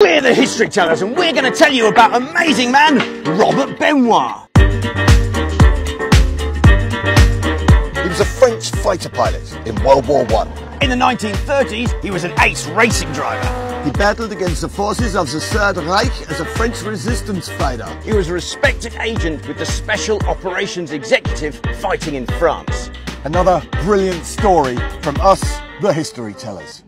We're the History Tellers and we're going to tell you about amazing man, Robert Benoist. He was a French fighter pilot in World War I. In the 1930s, he was an ace racing driver. He battled against the forces of the Third Reich as a French resistance fighter. He was a respected agent with the Special Operations Executive fighting in France. Another brilliant story from us, the History Tellers.